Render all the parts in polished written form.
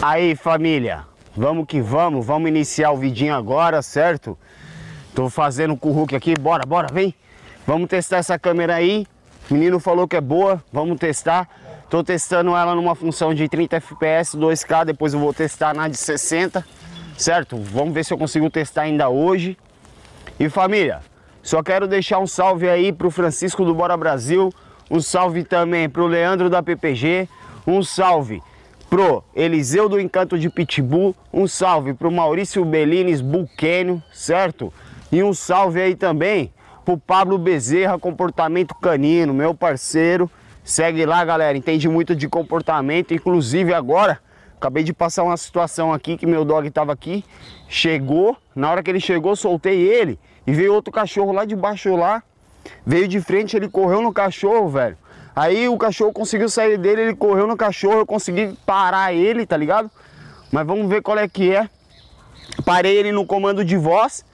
Aí, família, vamos que vamos, vamos iniciar o vidinho agora, certo? Tô fazendo um curruque aqui, bora, bora, vem. Vamos testar essa câmera aí. O menino falou que é boa, vamos testar. Tô testando ela numa função de 30 fps, 2K, depois eu vou testar na de 60, certo? Vamos ver se eu consigo testar ainda hoje. E família, só quero deixar um salve aí pro Francisco do Bora Brasil, um salve também pro Leandro da PPG, um salve pro Eliseu do Encanto de Pitbull, um salve pro Maurício Bellines Buquênio, certo? E um salve aí também pro Pablo Bezerra, comportamento canino, meu parceiro. Segue lá, galera, entende muito de comportamento. Inclusive agora, acabei de passar uma situação aqui que meu dog tava aqui, chegou, na hora que ele chegou, soltei ele e veio outro cachorro lá de baixo lá, veio de frente, ele correu no cachorro, velho. Aí o cachorro conseguiu sair dele, ele correu no cachorro, eu consegui parar ele, tá ligado? Mas vamos ver qual é que é. Parei ele no comando de voz,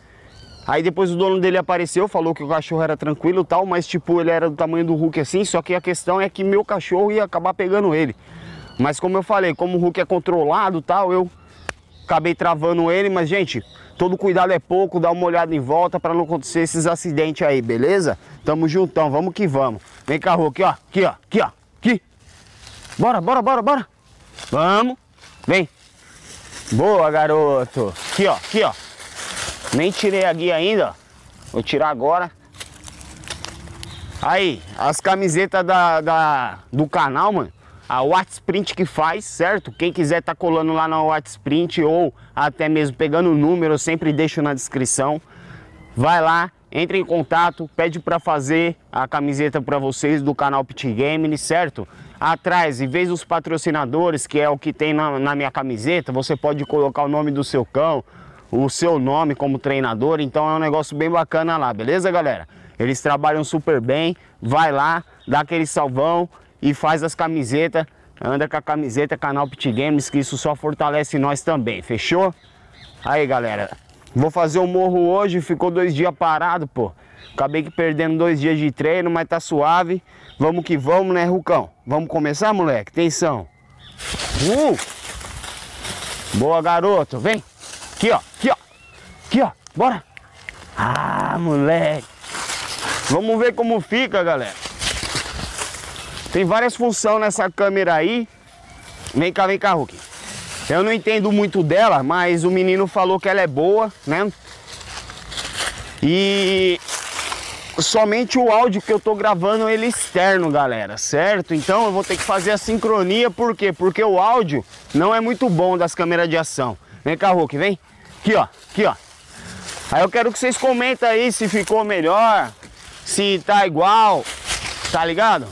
aí depois o dono dele apareceu, falou que o cachorro era tranquilo e tal, mas tipo, ele era do tamanho do Hulk assim, só que a questão é que meu cachorro ia acabar pegando ele. Mas como eu falei, como o Hulk é controlado e tal, eu acabei travando ele, mas gente, todo cuidado é pouco, dá uma olhada em volta para não acontecer esses acidentes aí, beleza? Tamo juntão, vamos que vamos. Vem cá, Hulk, ó, aqui, ó, aqui, ó, aqui. Bora, bora, bora, bora. Vamos, vem. Boa, garoto. Aqui, ó, aqui, ó. Nem tirei a guia ainda, ó. Vou tirar agora. Aí, as camisetas do canal, mano. A WhatsPrint que faz, certo? Quem quiser tá colando lá na WhatsPrint ou até mesmo pegando o número, eu sempre deixo na descrição. Vai lá, entra em contato, pede para fazer a camiseta para vocês do canal Pit Games, certo? Atrás, em vez dos patrocinadores, que é o que tem na minha camiseta, você pode colocar o nome do seu cão, o seu nome como treinador, então é um negócio bem bacana lá, beleza, galera? Eles trabalham super bem, vai lá, dá aquele salvão e faz as camisetas, anda com a camiseta canal Pit Games, que isso só fortalece nós também, fechou? Aí, galera, vou fazer o morro hoje, ficou 2 dias parado, pô. Acabei que perdendo 2 dias de treino, mas tá suave. Vamos que vamos, né, Rucão? Vamos começar, moleque? Atenção. Boa, garoto, vem. Aqui, ó, aqui, ó. Aqui, ó, bora. Ah, moleque. Vamos ver como fica, galera. Tem várias funções nessa câmera aí. Vem cá, Hulk. Eu não entendo muito dela, mas o menino falou que ela é boa, né? E somente o áudio que eu tô gravando, ele é externo, galera, certo? Então eu vou ter que fazer a sincronia, por quê? Porque o áudio não é muito bom das câmeras de ação. Vem cá, Hulk, vem. Aqui, ó, aqui, ó. Aí eu quero que vocês comentem aí se ficou melhor, se tá igual, tá ligado?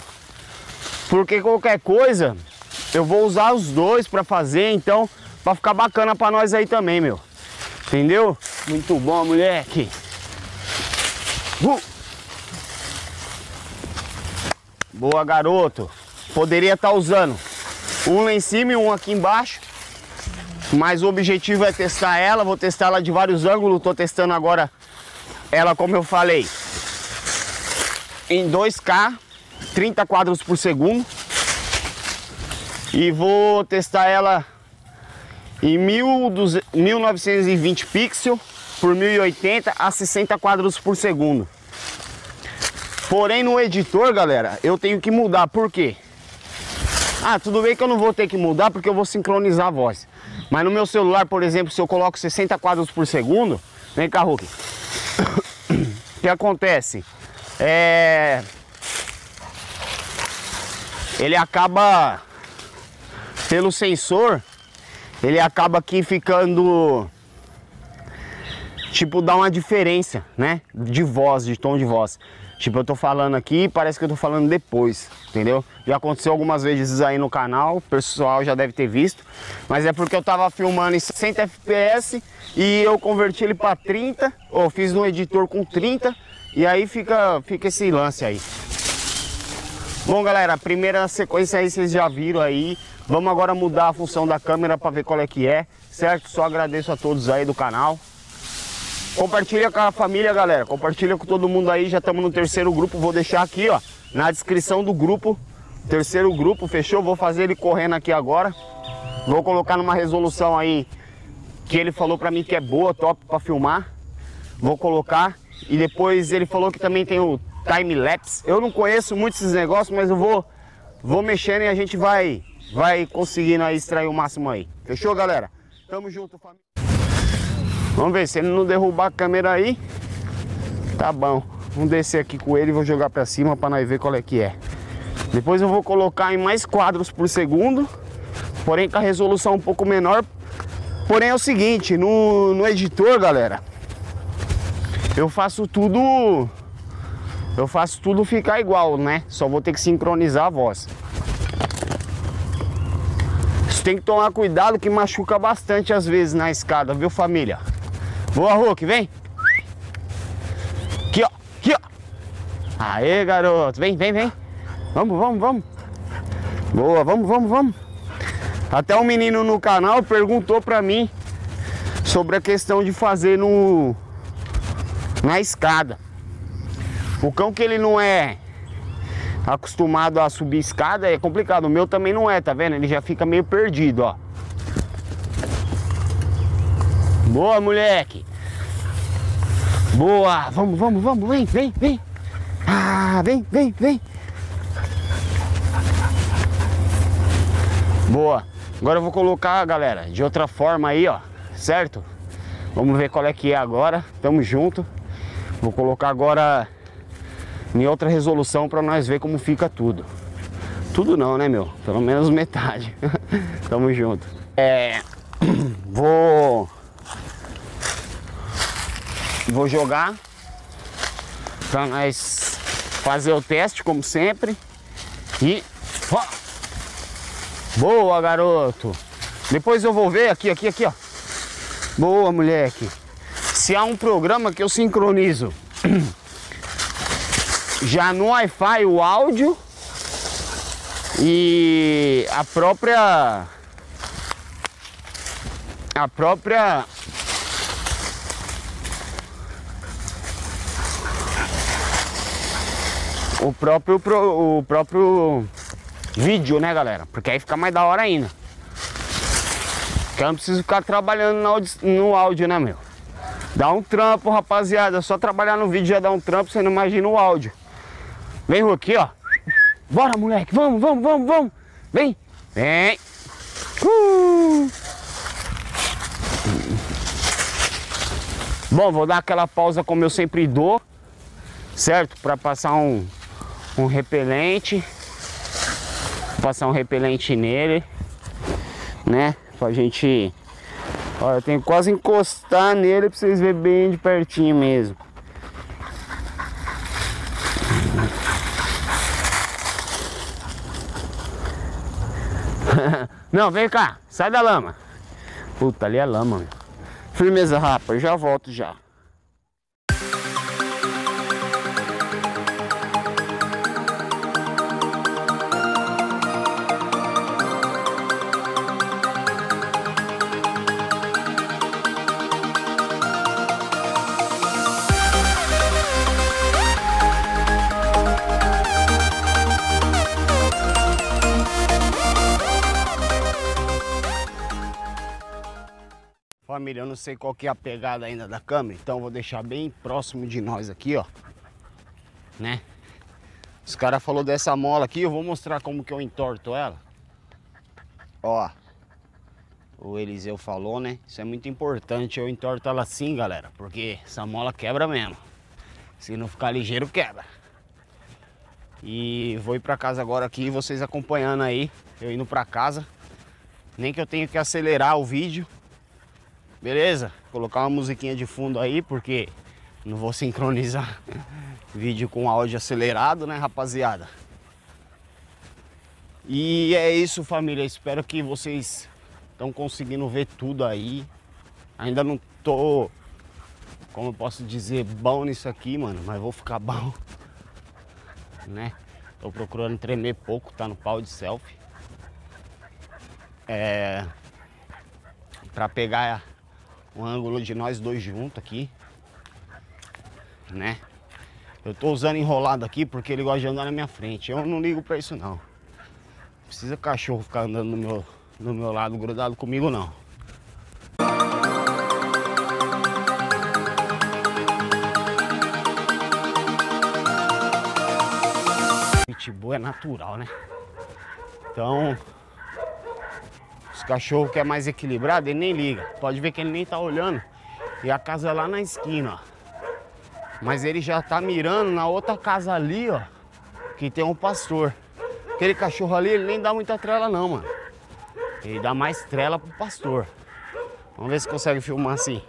Porque qualquer coisa, eu vou usar os dois pra fazer, então, pra ficar bacana pra nós aí também, meu. Entendeu? Muito bom, moleque. Boa, garoto. Poderia estar usando um lá em cima e um aqui embaixo, mas o objetivo é testar ela. Vou testar ela de vários ângulos. Tô testando agora ela, como eu falei, em 2K. 30 quadros por segundo, e vou testar ela em 1920 pixels por 1080 a 60 quadros por segundo. Porém, no editor, galera, eu tenho que mudar. Por quê? Ah, tudo bem que eu não vou ter que mudar porque eu vou sincronizar a voz, mas no meu celular, por exemplo, se eu coloco 60 quadros por segundo, vem cá, Hulk. O que acontece? Ele acaba, pelo sensor, ele acaba aqui ficando, tipo, dá uma diferença, né? De voz, de tom de voz. Tipo, eu tô falando aqui e parece que eu tô falando depois, entendeu? Já aconteceu algumas vezes aí no canal, o pessoal já deve ter visto. Mas é porque eu tava filmando em 60 fps e eu converti ele pra 30, ou fiz no editor com 30, e aí fica esse lance aí. Bom, galera, a primeira sequência aí vocês já viram aí. Vamos agora mudar a função da câmera para ver qual é que é, certo? Só agradeço a todos aí do canal. Compartilha com a família, galera. Compartilha com todo mundo aí. Já estamos no terceiro grupo. Vou deixar aqui, ó, na descrição do grupo. Terceiro grupo, fechou? Vou fazer ele correndo aqui agora. Vou colocar numa resolução aí que ele falou pra mim que é boa, top pra filmar. Vou colocar. E depois ele falou que também tem o time-lapse. Eu não conheço muito esses negócios, mas eu vou mexendo e a gente vai conseguindo aí extrair o máximo aí. Fechou, galera? Tamo junto, família. Vamos ver, se ele não derrubar a câmera aí, tá bom. Vamos descer aqui com ele e vou jogar pra cima pra nós ver qual é que é. Depois eu vou colocar em mais quadros por segundo, porém com a resolução um pouco menor. Porém é o seguinte, no editor, galera, eu faço tudo ficar igual, né? Só vou ter que sincronizar a voz. Isso tem que tomar cuidado que machuca bastante às vezes na escada, viu, família? Boa, Hulk, vem! Aqui, ó! Aqui, ó! Aê, garoto! Vem, vem, vem! Vamos, vamos, vamos! Boa, vamos, vamos, vamos! Até um menino no canal perguntou pra mim sobre a questão de fazer na escada. O cão que ele não é acostumado a subir escada é complicado. O meu também não é, tá vendo? Ele já fica meio perdido, ó. Boa, moleque. Boa. Vamos, vamos, vamos. Vem, vem, vem. Ah, vem, vem, vem. Boa. Agora eu vou colocar, galera, de outra forma aí, ó. Certo? Vamos ver qual é que é agora. Tamo junto. Vou colocar agora em outra resolução para nós ver como fica tudo. Tudo não, né, meu? Pelo menos metade. Tamo junto. Vou jogar para nós fazer o teste, como sempre. E ó! Boa, garoto! Depois eu vou ver aqui, aqui, aqui, ó. Boa, moleque! Se há um programa que eu sincronizo já no Wi-Fi o áudio e a própria o próprio vídeo, né, galera? Porque aí fica mais da hora ainda. Porque eu não preciso ficar trabalhando no áudio, né, meu? Dá um trampo, rapaziada. Só trabalhar no vídeo já dá um trampo, você não imagina o áudio. Vem aqui, ó. Bora, moleque. Vamos, vamos, vamos, vamos. Vem. Vem. Bom, vou dar aquela pausa como eu sempre dou, certo? Pra passar um repelente. Vou passar um repelente nele, né? Pra gente... Olha, eu tenho que quase encostar nele pra vocês verem bem de pertinho mesmo. Não, vem cá, sai da lama. Puta, ali é lama, meu. Firmeza, rapa, eu já volto já. Família, eu não sei qual que é a pegada ainda da câmera, então vou deixar bem próximo de nós aqui, ó, né? Os caras falaram dessa mola aqui, eu vou mostrar como que eu entorto ela. Ó, o Eliseu falou, né? Isso é muito importante, eu entorto ela assim, galera, porque essa mola quebra mesmo. Se não ficar ligeiro, quebra. E vou ir pra casa agora aqui, vocês acompanhando aí, eu indo pra casa. Nem que eu tenha que acelerar o vídeo. Beleza? Colocar uma musiquinha de fundo aí, porque não vou sincronizar vídeo com áudio acelerado, né, rapaziada? E é isso, família. Espero que vocês estão conseguindo ver tudo aí. Ainda não tô, como eu posso dizer, bom nisso aqui, mano, mas vou ficar bom, né? Tô procurando tremer pouco, tá no pau de selfie. Pra pegar um ângulo de nós dois juntos aqui, né? Eu tô usando enrolado aqui porque ele gosta de andar na minha frente. Eu não ligo pra isso, não. Precisa cachorro ficar andando no meu, do meu lado, grudado comigo não. Pitbull é natural, né? Então, os cachorros que é mais equilibrado, ele nem liga. Pode ver que ele nem tá olhando. E a casa é lá na esquina, ó. Mas ele já tá mirando na outra casa ali, ó, que tem um pastor. Aquele cachorro ali, ele nem dá muita trela não, mano. Ele dá mais trela pro pastor. Vamos ver se consegue filmar assim.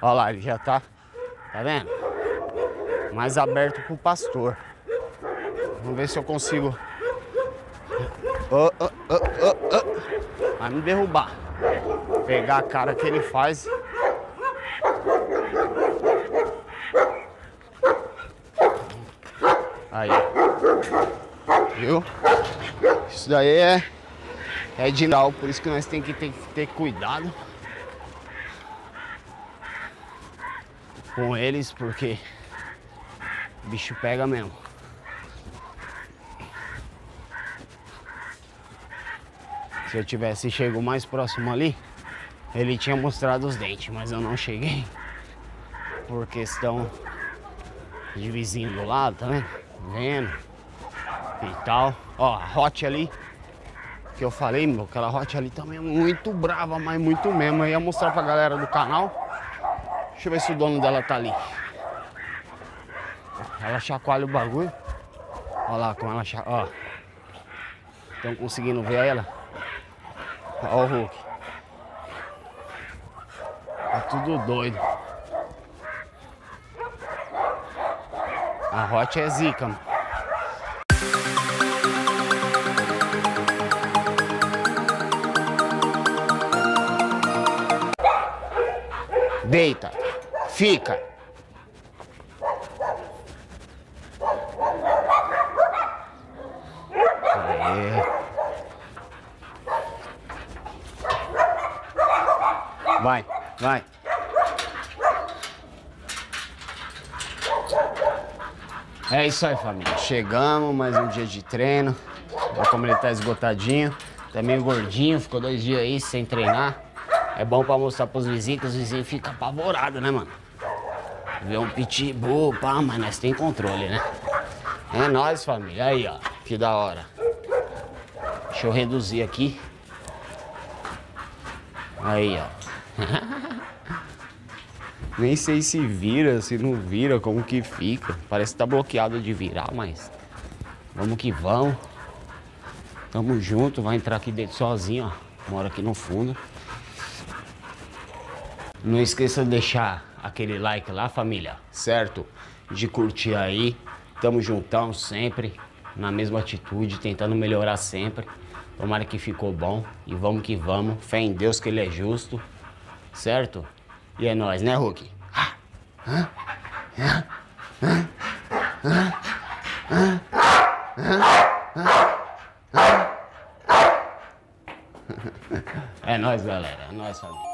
Olha lá, ele já tá, tá vendo? Mais aberto pro pastor. Vamos ver se eu consigo... Vai me derrubar. Pegar a cara que ele faz. Aí, viu? Isso daí é de lau, por isso que nós temos que ter cuidado com eles, porque o bicho pega mesmo. Se eu tivesse chegado mais próximo ali, ele tinha mostrado os dentes, mas eu não cheguei por questão de vizinho do lado, tá vendo? Vendo e tal. Ó, a rote ali que eu falei, meu, aquela rote ali também é muito brava, mas muito mesmo. Eu ia mostrar pra galera do canal. Deixa eu ver se o dono dela tá ali. Ela chacoalha o bagulho. Olha lá como ela chacoalha. Estão conseguindo ver ela? Ó o Hulk. Tá tudo doido. A rote é zica, mano. Deita. Fica. Aê. Vai, vai. É isso aí, família. Chegamos, mais um dia de treino. Olha como ele tá esgotadinho. Tá meio gordinho, ficou 2 dias aí sem treinar. É bom pra mostrar pros vizinhos, que os vizinhos ficam apavorados, né, mano? Vê um pitbull, pá, mas nós tem controle, né? É nóis, família. Aí, ó, que da hora. Deixa eu reduzir aqui. Aí, ó. Nem sei se vira, se não vira, como que fica. Parece que tá bloqueado de virar, mas vamos que vamos. Tamo junto, vai entrar aqui dentro sozinho, ó. Mora aqui no fundo. Não esqueça de deixar aquele like lá, família, certo? De curtir aí. Tamo juntão sempre, na mesma atitude, tentando melhorar sempre. Tomara que ficou bom e vamos que vamos. Fé em Deus que Ele é justo, certo? E é nóis, né, Hulk? É nóis, galera. É nóis, família.